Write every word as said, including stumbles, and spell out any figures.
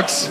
dogs.